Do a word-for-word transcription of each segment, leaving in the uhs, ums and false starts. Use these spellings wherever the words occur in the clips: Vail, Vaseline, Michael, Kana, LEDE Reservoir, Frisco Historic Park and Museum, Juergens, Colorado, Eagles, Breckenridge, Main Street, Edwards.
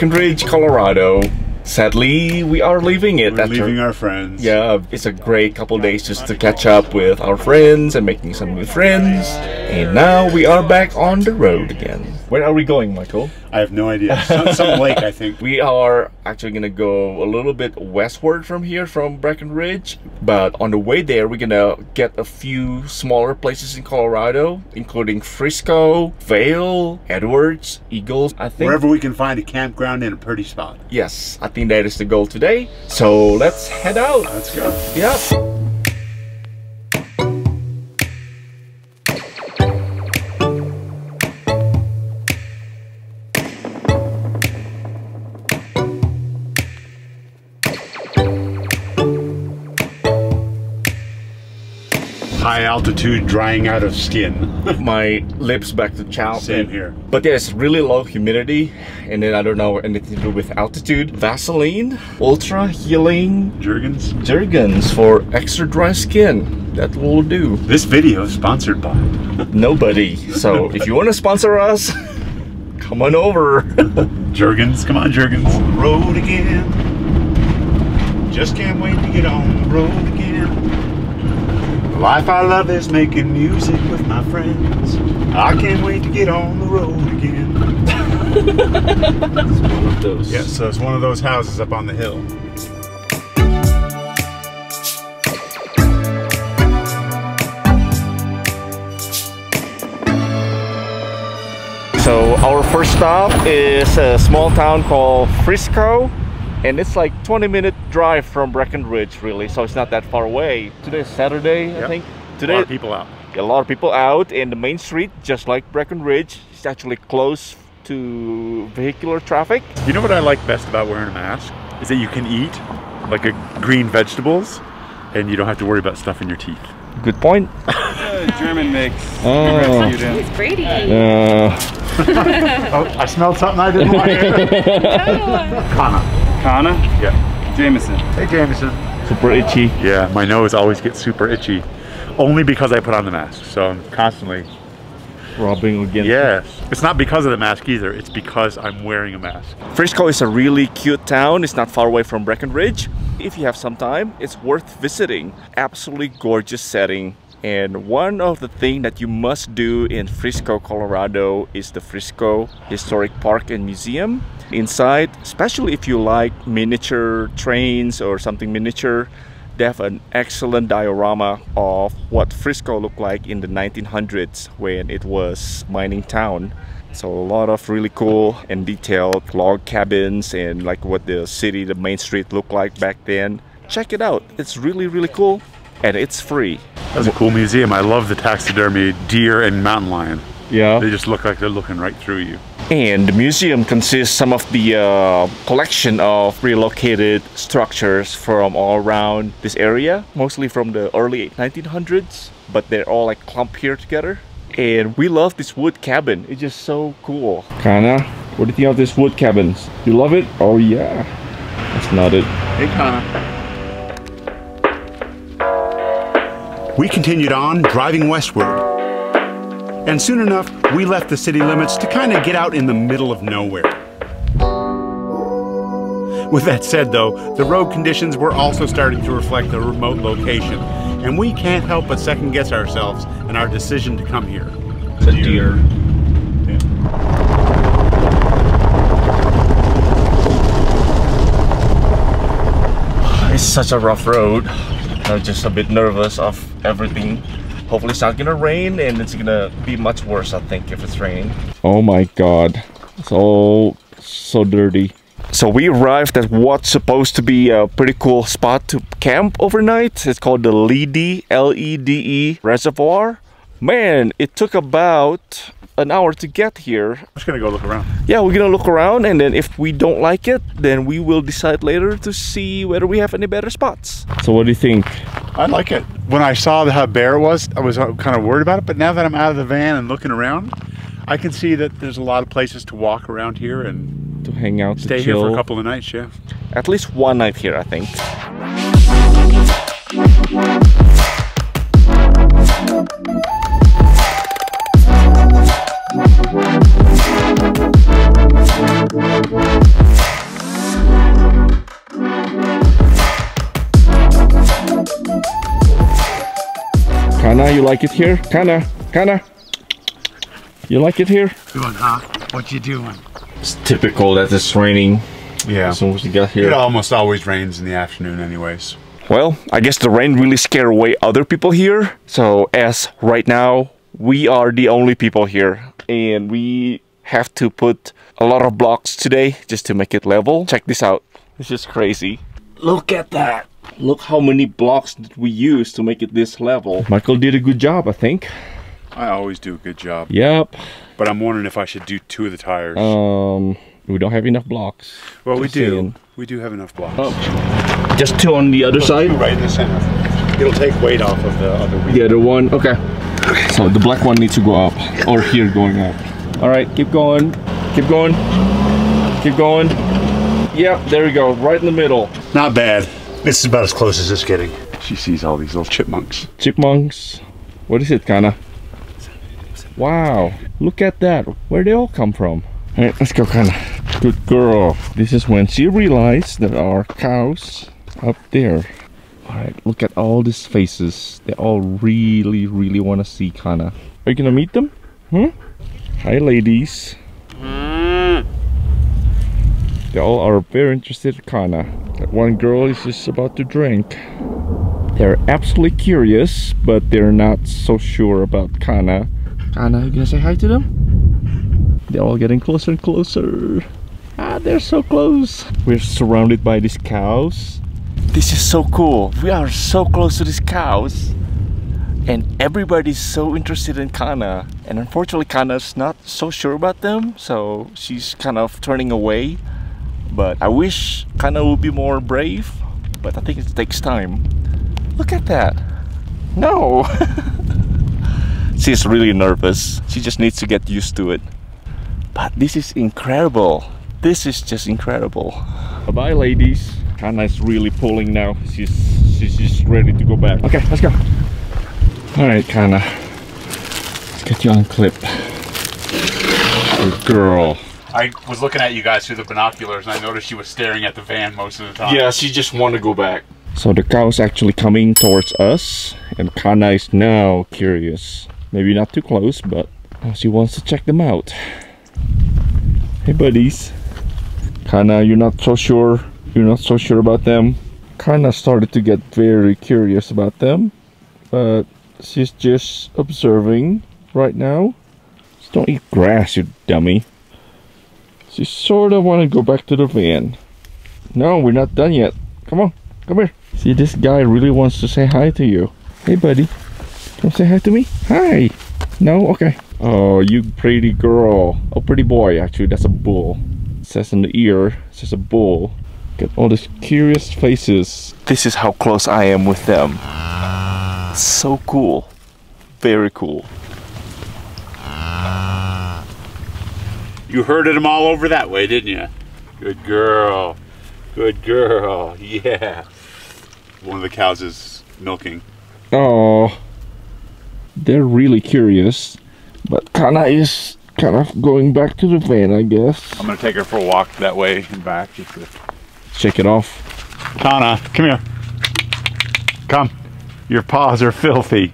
Breckenridge, Colorado. Sadly, we are leaving it. We're That's leaving our, our friends. Yeah, it's a great couple of days just to catch up with our friends and making some new friends. And now we are back on the road again. Where are we going, Michael? I have no idea. Some, some lake, I think. We are actually going to go a little bit westward from here, from Breckenridge. But on the way there, we're going to get a few smaller places in Colorado, including Frisco, Vail, Edwards, Eagles, I think. Wherever we can find a campground and a pretty spot. Yes, I think that is the goal today. So let's head out. Let's go. Yep. High altitude drying out of skin. My lips back to chow. Same here. But there's really low humidity, and then I don't know anything to do with altitude. Vaseline, ultra healing. Juergens. Juergens for extra dry skin. That will do. This video is sponsored by nobody. So if you want to sponsor us, come on over. Juergens, come on Juergens. On the road again. Just can't wait to get on the road again. Life I love is making music with my friends. I can't wait to get on the road again. It's one of those. Yeah, so it's one of those houses up on the hill. So our first stop is a small town called Frisco. And it's like twenty minute drive from Breckenridge, really, so it's not that far away. Today is Saturday, yep. I think. Today, a lot of people out. A lot of people out, and the main street, just like Breckenridge, is actually close to vehicular traffic. You know what I like best about wearing a mask? Is that you can eat like a green vegetables, and you don't have to worry about stuff in your teeth. Good point. It's a German mix. Oh, it's Brady. Uh. Oh, I smelled something I didn't like. No. Kana. Kana? Yeah. Jameson. Hey Jameson. Super itchy. Yeah, my nose always gets super itchy. Only because I put on the mask. So I'm constantly rubbing against. Yes. It's not because of the mask either. It's because I'm wearing a mask. Frisco is a really cute town. It's not far away from Breckenridge. If you have some time, it's worth visiting. Absolutely gorgeous setting. And one of the things that you must do in Frisco, Colorado is the Frisco Historic Park and Museum. Inside, especially if you like miniature trains or something miniature, they have an excellent diorama of what Frisco looked like in the nineteen hundreds when it was a mining town. So a lot of really cool and detailed log cabins and like what the city, the main street looked like back then. Check it out. It's really, really cool. And it's free. That's a cool museum. I love the taxidermy deer and mountain lion. Yeah. They just look like they're looking right through you. And the museum consists some of the uh, collection of relocated structures from all around this area, mostly from the early nineteen hundreds, but they're all like clumped here together. And we love this wood cabin. It's just so cool. Kana, what do you think of these wood cabins? You love it? Oh yeah. That's not it. Hey Kana. We continued on, driving westward. And soon enough, we left the city limits to kind of get out in the middle of nowhere. With that said though, the road conditions were also starting to reflect the remote location. And we can't help but second guess ourselves and our decision to come here. The deer. Yeah. It's such a rough road. I'm just a bit nervous of everything. Hopefully it's not gonna rain, and it's gonna be much worse, I think, if it's raining. Oh my god, it's all so dirty. So we arrived at what's supposed to be a pretty cool spot to camp overnight. It's called the LEDE, L E D E Reservoir. Man, it took about an hour to get here. I'm just gonna go look around. Yeah, we're gonna look around, and then if we don't like it, then we will decide later to see whether we have any better spots. So what do you think? I like it. When I saw how bare it was, I was kind of worried about it, but now that I'm out of the van and looking around, I can see that there's a lot of places to walk around here and to hang out, stay to here chill. For a couple of nights, yeah. At least one night here, I think. We'll be right back. Kana, you like it here? Kana, Kana, you like it here? Doing, huh? What you doing? It's typical that it's raining. Yeah. As soon as you got here. It almost always rains in the afternoon anyways. Well, I guess the rain really scared away other people here. So as right now, we are the only people here. And we have to put a lot of blocks today just to make it level. Check this out. This is crazy. Look at that. Look how many blocks that we use to make it this level. Michael did a good job, I think. I always do a good job. Yep. But I'm wondering if I should do two of the tires. Um, we don't have enough blocks. Well, we do. Saying. We do have enough blocks. Oh. Just two on the other Put side? Right in the center. It'll take weight off of the other wheel. The other one, okay. Okay. So the black one needs to go up. Or here going up. All right, keep going. Keep going. Keep going. Yep, there we go. Right in the middle. Not bad. This is about as close as it's getting. She sees all these little chipmunks. Chipmunks. What is it, Kana? Wow, look at that. Where they all come from. All right, let's go, Kana. Good girl. This is when she realized there are cows up there. All right, look at all these faces. They all really, really want to see Kana. Are you gonna meet them? Hmm? Hi, ladies. Mm. They all are very interested in Kana. That one girl is just about to drink. They're absolutely curious, but they're not so sure about Kana. Kana, you gonna say hi to them? They're all getting closer and closer. Ah, they're so close. We're surrounded by these cows. This is so cool. We are so close to these cows. And everybody's so interested in Kana. And unfortunately, Kana's not so sure about them. So she's kind of turning away. But I wish Kana would be more brave. But I think it takes time. Look at that. No. She's really nervous. She just needs to get used to it. But this is incredible. This is just incredible. Bye-bye, ladies. Kana is really pulling now. She's, she's just ready to go back. Okay, let's go. All right, Kana. Let's get you on clip. Good girl. I was looking at you guys through the binoculars and I noticed she was staring at the van most of the time. Yeah, she just wanted to go back. So the cow is actually coming towards us and Kana is now curious. Maybe not too close, but she wants to check them out. Hey buddies. Kana, you're not so sure. You're not so sure about them. Kana started to get very curious about them. But she's just observing right now. Just don't eat grass, you dummy. She sort of want to go back to the van. No, we're not done yet. Come on, come here. See, this guy really wants to say hi to you. Hey buddy. Come say hi to me. Hi. No? Okay. Oh, you pretty girl. Oh, pretty boy, actually. That's a bull. It says in the ear, it says a bull. Look at all these curious faces. This is how close I am with them. So cool. Very cool. You herded them all over that way, didn't you? Good girl. Good girl. Yeah. One of the cows is milking. Oh. They're really curious, but Kana is kind of going back to the van, I guess. I'm going to take her for a walk that way and back. Just to shake it off. Kana, come here. Come. Your paws are filthy.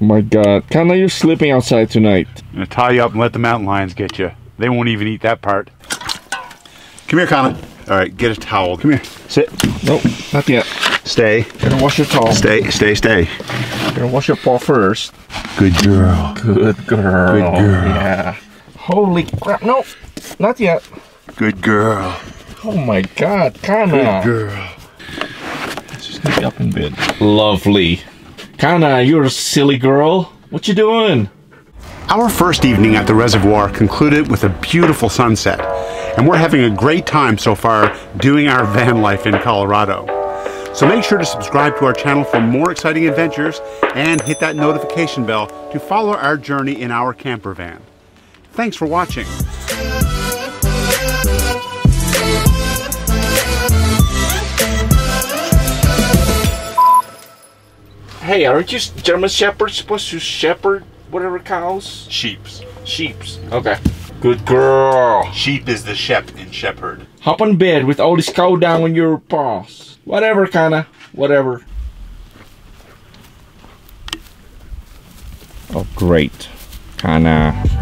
Oh my God. Kana, you're slipping outside tonight. I'm going to tie you up and let the mountain lions get you. They won't even eat that part. Come here, Kana. All right, get a towel. Come here. Sit. Nope, not yet. Stay. You're gonna wash your towel. Stay, stay, stay. You're gonna wash your paw first. Good girl. Good girl. Good girl. Yeah. Holy crap. No, not yet. Good girl. Oh my God, Kana. Good girl. Let's just get up in bed. Lovely. Kana, you're a silly girl. What you doing? Our first evening at the reservoir concluded with a beautiful sunset, and we're having a great time so far doing our van life in Colorado. So make sure to subscribe to our channel for more exciting adventures and hit that notification bell to follow our journey in our camper van. Thanks for watching. Hey, aren't you German Shepherds supposed to shepherd? Whatever cows? Sheeps. Sheeps. Okay. Good girl. Sheep is the shep in shepherd. Hop on bed with all this cow down on your paws. Whatever, Kana. Whatever. of great Kana.